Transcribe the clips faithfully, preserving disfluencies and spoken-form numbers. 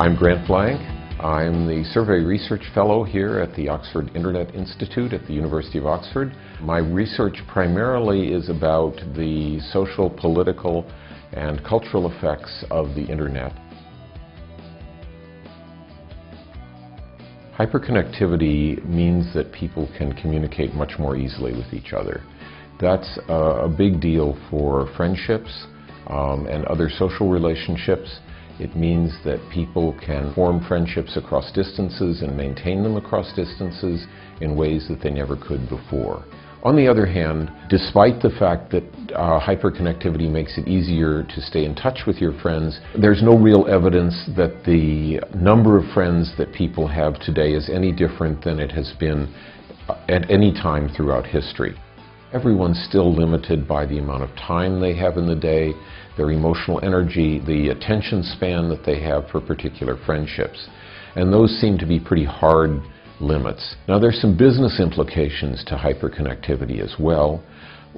I'm Grant Blank. I'm the Survey Research Fellow here at the Oxford Internet Institute at the University of Oxford. My research primarily is about the social, political, and cultural effects of the Internet. Hyperconnectivity means that people can communicate much more easily with each other. That's a big deal for friendships um, and other social relationships. It means that people can form friendships across distances and maintain them across distances in ways that they never could before. On the other hand, despite the fact that uh, hyperconnectivity makes it easier to stay in touch with your friends, there's no real evidence that the number of friends that people have today is any different than it has been at any time throughout history. Everyone's still limited by the amount of time they have in the day, their emotional energy, the attention span that they have for particular friendships. And those seem to be pretty hard limits. Now, there's some business implications to hyperconnectivity as well.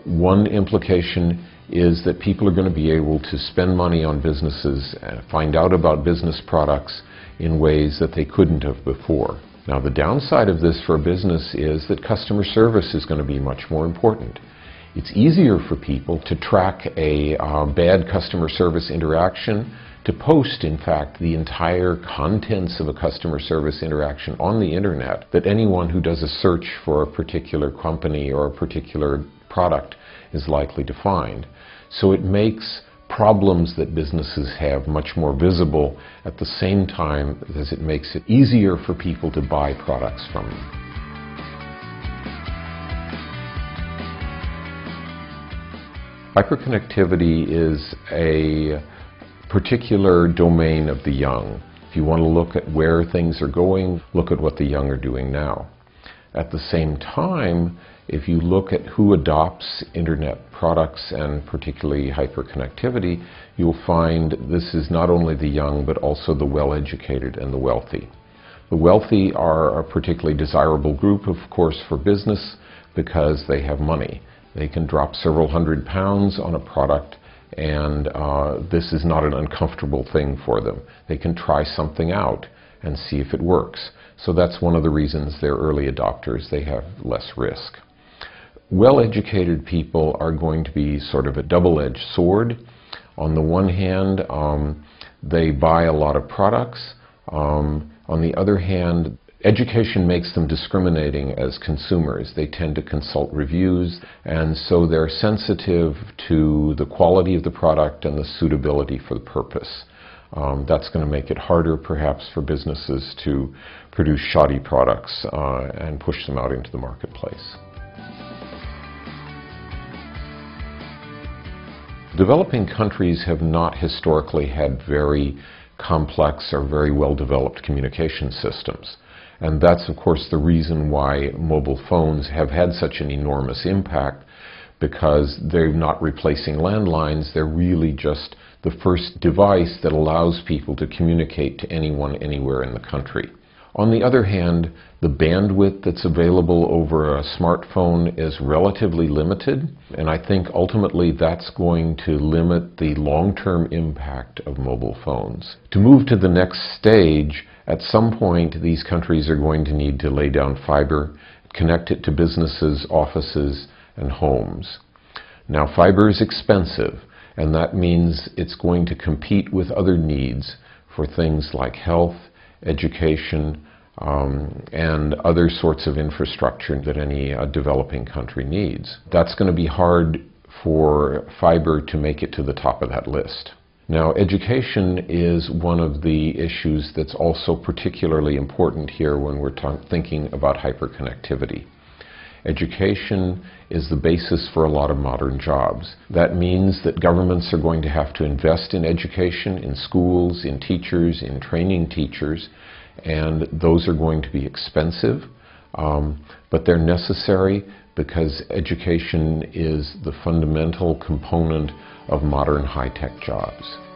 One implication is that people are going to be able to spend money on businesses, find out about business products in ways that they couldn't have before. Now, the downside of this for a business is that customer service is going to be much more important. It's easier for people to track a uh, bad customer service interaction, to post, in fact, the entire contents of a customer service interaction on the Internet, that anyone who does a search for a particular company or a particular product is likely to find. So it makes problems that businesses have much more visible at the same time as it makes it easier for people to buy products from them. Hyperconnectivity is a particular domain of the young. If you want to look at where things are going, look at what the young are doing now. At the same time, if you look at who adopts Internet products and particularly hyperconnectivity, you'll find this is not only the young but also the well-educated and the wealthy. The wealthy are a particularly desirable group, of course, for business because they have money. They can drop several hundred pounds on a product, and uh, this is not an uncomfortable thing for them. They can try something out and see if it works. So that's one of the reasons they're early adopters. They have less risk. Well-educated people are going to be sort of a double-edged sword. On the one hand, um, they buy a lot of products. Um, on the other hand, education makes them discriminating as consumers. They tend to consult reviews, and so they're sensitive to the quality of the product and the suitability for the purpose. Um, that's going to make it harder, perhaps, for businesses to produce shoddy products uh, and push them out into the marketplace. Developing countries have not historically had very complex or very well-developed communication systems. And that's, of course, the reason why mobile phones have had such an enormous impact, because they're not replacing landlines. They're really just the first device that allows people to communicate to anyone anywhere in the country. On the other hand, the bandwidth that's available over a smartphone is relatively limited, and I think ultimately that's going to limit the long-term impact of mobile phones. To move to the next stage, at some point these countries are going to need to lay down fiber, connect it to businesses, offices, and homes. Now, fiber is expensive, and that means it's going to compete with other needs for things like health, education, um, and other sorts of infrastructure that any uh, developing country needs. That's going to be hard for fiber to make it to the top of that list. Now, education is one of the issues that's also particularly important here when we're thinking about hyperconnectivity. Education is the basis for a lot of modern jobs. That means that governments are going to have to invest in education, in schools, in teachers, in training teachers, and those are going to be expensive, um, but they're necessary because education is the fundamental component of modern high-tech jobs.